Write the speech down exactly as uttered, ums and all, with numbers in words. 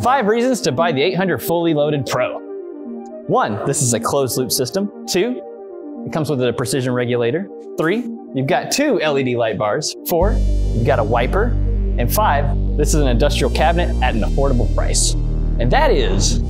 Five reasons to buy the eight hundred fully loaded Pro. One, this is a closed loop system. Two, it comes with a precision regulator. Three, you've got two L E D light bars. Four, you've got a wiper. And five, this is an industrial cabinet at an affordable price. And that is